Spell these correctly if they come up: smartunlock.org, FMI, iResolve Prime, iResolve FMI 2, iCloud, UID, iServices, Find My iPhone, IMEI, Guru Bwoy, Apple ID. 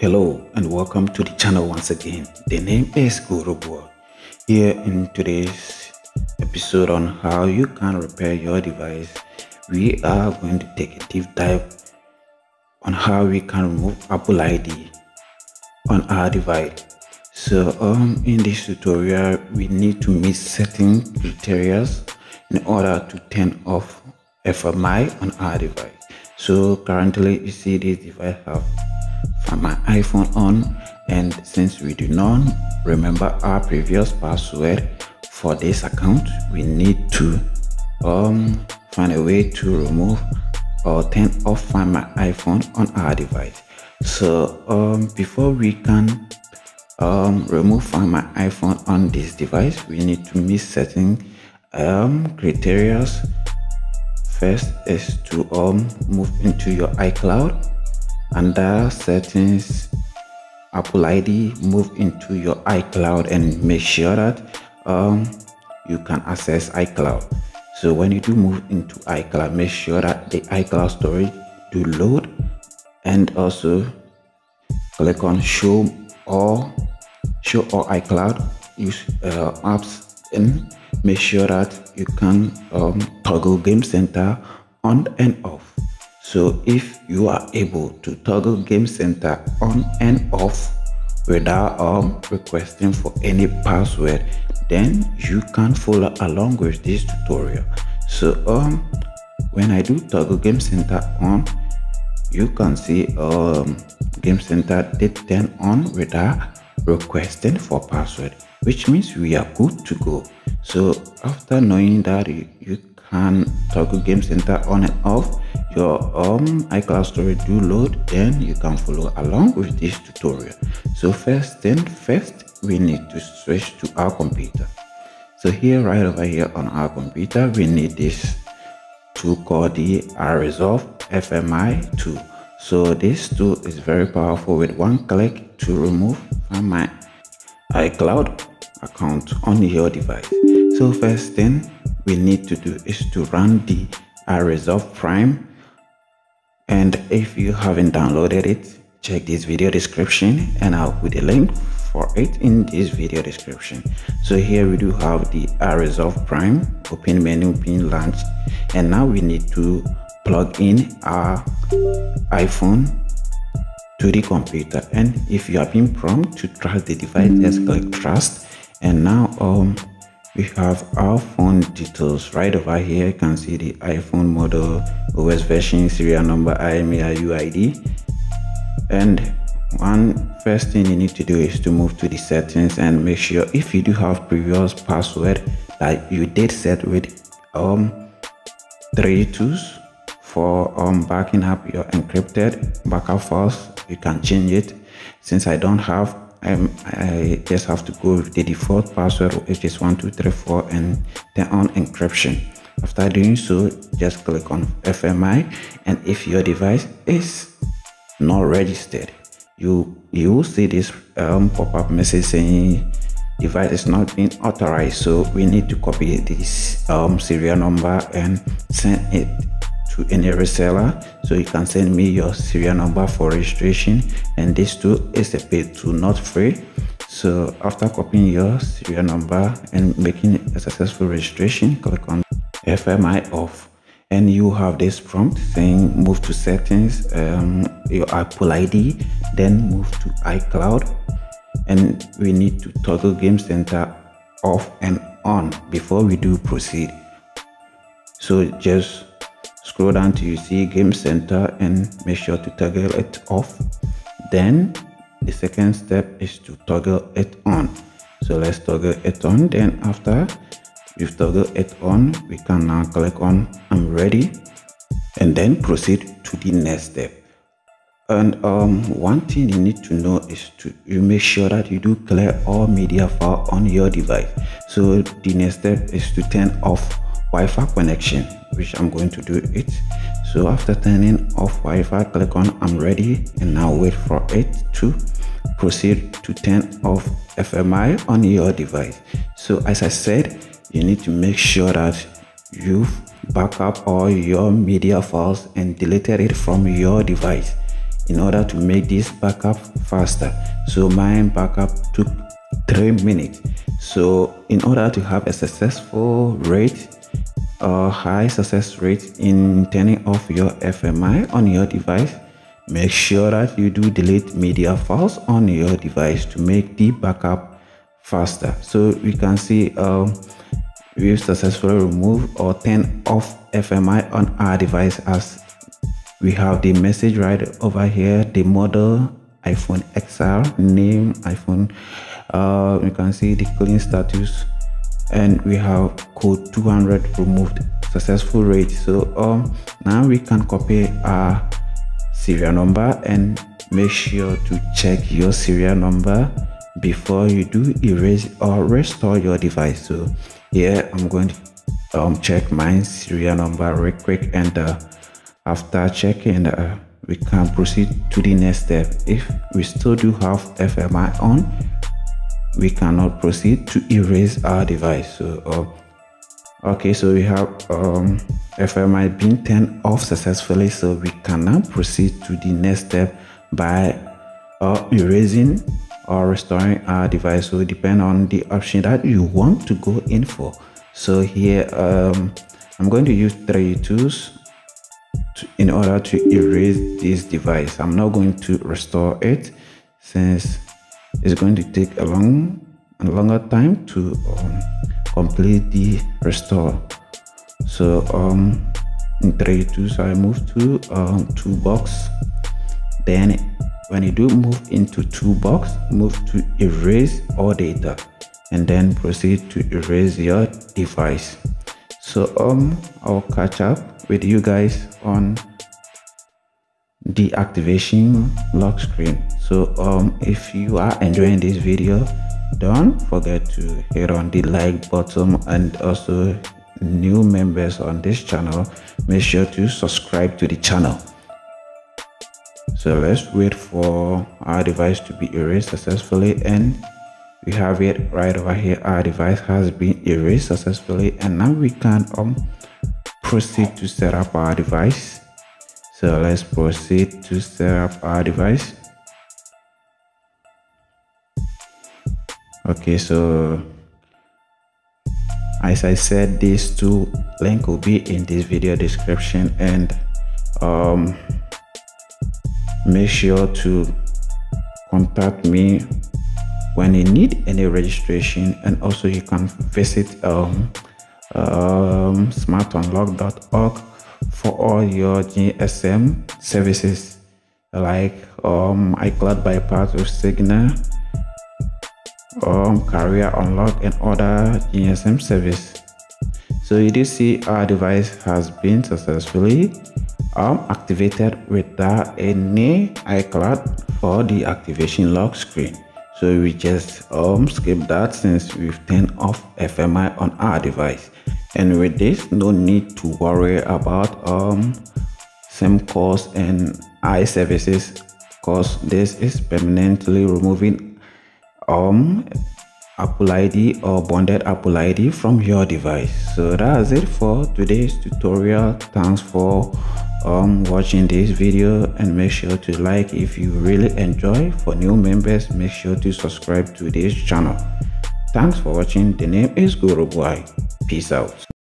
Hello and welcome to the channel once again. The name is Guru Bwoy. Here in today's episode on how you can repair your device, we are going to take a deep dive on how we can remove Apple ID on our device. So in this tutorial, we need to meet certain criteria in order to turn off FMI on our device. So currently you see this device have Find My iPhone on, and since we do not remember our previous password for this account, we need to find a way to remove or turn off Find My iPhone on our device. So before we can remove Find My iPhone on this device, we need to meet certain criteria. First is to move into your iCloud. Under settings, Apple ID, move into your iCloud and make sure that you can access iCloud. So when you do move into iCloud, make sure that the iCloud storage do load, and also click on show all iCloud use apps, and make sure that you can toggle Game Center on and off. So if you are able to toggle Game Center on and off without requesting for any password, then you can follow along with this tutorial. So when I do toggle Game Center on, you can see Game Center did turn on without requesting for password, which means we are good to go. So after knowing that you can toggle Game Center on and off, your iCloud storage do load, then you can follow along with this tutorial. So first thing first, we need to switch to our computer. So here, right over here on our computer, we need this tool called the iResolve FMI 2. So this tool is very powerful. With one click to remove Find My iCloud account on your device. So first thing we need to do is to run the iResolve Prime, and if you haven't downloaded it, check this video description and I'll put a link for it in this video description. So here we do have the iResolve Prime open menu being launched, and now we need to plug in our iPhone to the computer. And if you have been prompted to trust the device, just click trust, and now we have our phone details right over here. You can see the iPhone model, OS version, serial number, IMEI, UID. And first thing you need to do is to move to the settings and make sure if you do have previous password that you did set with 3 twos for backing up your encrypted backup files. You can change it. Since I don't have, I just have to go with the default password, which is 1234, and turn on encryption. After doing so, just click on FMI, and if your device is not registered, you will see this pop-up message saying device is not being authorized. So we need to copy this serial number and send it to any reseller. So you can send me your serial number for registration, and this tool is a paid tool, not free. So after copying your serial number and making a successful registration, click on FMI off, and you have this prompt saying move to settings, your Apple ID, then move to iCloud, and we need to toggle Game Center off and on before we do proceed. So just scroll down till you see Game Center and make sure to toggle it off. Then the second step is to toggle it on. So let's toggle it on. Then after we've toggled it on, we can now click on I'm ready, and then proceed to the next step. And one thing you need to know is to make sure that you do clear all media file on your device. So the next step is to turn off Wi-Fi connection, which I'm going to do it. So after turning off Wi-Fi, click on I'm ready, and now wait for it to proceed to turn off FMI on your device. So as I said, you need to make sure that you've backed up all your media files and deleted it from your device. in order to make this backup faster. So my backup took 3 minutes. So in order to have a successful rate or high success rate in turning off your FMI on your device, make sure that you do delete media files on your device to make the backup faster. So we can see we've successfully removed or turned off FMI on our device, as we have the message right over here, the model iPhone XR, name iPhone, you can see the clean status, and we have code 200 removed, successful rate. So now we can copy our serial number, and make sure to check your serial number before you do erase or restore your device. So here I'm going to check my serial number real quick, and after checking, we can proceed to the next step. If we still do have FMI on, we cannot proceed to erase our device. So okay, so we have FMI being turned off successfully, so we can now proceed to the next step by erasing or restoring our device. So depend on the option that you want to go in for. So here I'm going to use three tools in order to erase this device. I'm not going to restore it since it's going to take a longer time to complete the restore. So in tray two, so I move to toolbox. Then when you do move into toolbox, move to erase all data, and then proceed to erase your device. So I'll catch up with you guys on the activation lock screen. So if you are enjoying this video, don't forget to hit on the like button, and also new members on this channel, make sure to subscribe to the channel. So let's wait for our device to be erased successfully, and we have it right over here. Our device has been erased successfully, and now we can proceed to set up our device. So let's proceed to set up our device. Okay, so as I said, these two links will be in this video description, and make sure to contact me when you need any registration. And also you can visit smartunlock.org for all your GSM services like iCloud bypass or Signal, carrier unlock, and other GSM service. So you do see our device has been successfully activated without any iCloud for the activation lock screen. So we just skip that since we've turned off FMI on our device. And with this, no need to worry about SIM calls and iServices, because this is permanently removing Apple ID or bonded Apple ID from your device. So that's it for today's tutorial. Thanks for watching this video, and make sure to like if you really enjoy. For new members, make sure to subscribe to this channel. Thanks for watching. The name is Guru Bwoy. Peace out.